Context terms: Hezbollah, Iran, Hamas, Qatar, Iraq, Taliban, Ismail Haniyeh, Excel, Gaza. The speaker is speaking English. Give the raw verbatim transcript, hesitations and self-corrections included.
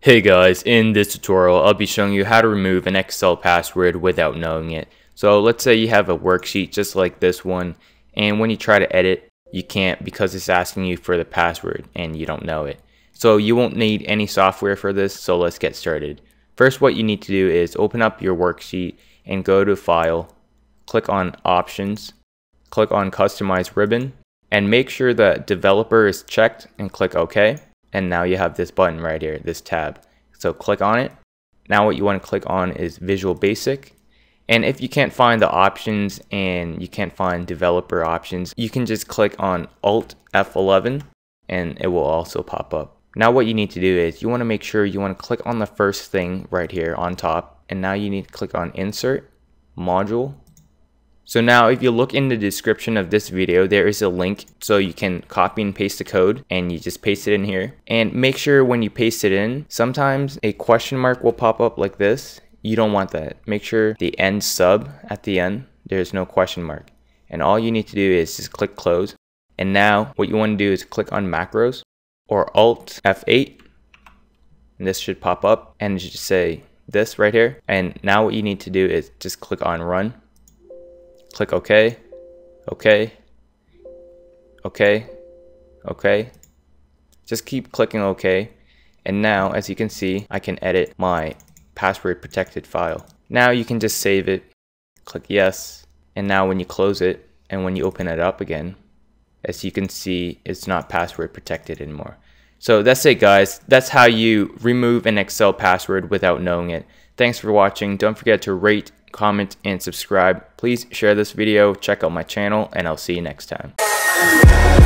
Hey guys, in this tutorial I'll be showing you how to remove an Excel password without knowing it. So let's say you have a worksheet just like this one, and when you try to edit you can't because it's asking you for the password and you don't know it. So you won't need any software for this, so let's get started. First, what you need to do is open up your worksheet and go to File, click on Options, click on Customize Ribbon, and make sure that Developer is checked and click OK. And now you have this button right here, this tab. So click on it. Now what you want to click on is Visual Basic. And if you can't find the options and you can't find developer options, you can just click on Alt F eleven and it will also pop up. Now what you need to do is you want to make sure you want to click on the first thing right here on top. And now you need to click on Insert, Module. So now if you look in the description of this video, there is a link so you can copy and paste the code and you just paste it in here. And make sure when you paste it in, sometimes a question mark will pop up like this. You don't want that. Make sure the end sub at the end, there's no question mark. And all you need to do is just click close. And now what you want to do is click on macros or Alt F eight. And this should pop up and you just say this right here. And now what you need to do is just click on run. Click OK, OK, OK, OK. Just keep clicking OK. And now, as you can see, I can edit my password protected file. Now you can just save it, click yes. And now when you close it and when you open it up again, as you can see, it's not password protected anymore. So that's it guys, that's how you remove an Excel password without knowing it. Thanks for watching. Don't forget to rate, comment, and subscribe. Please share this video, check out my channel, and I'll see you next time.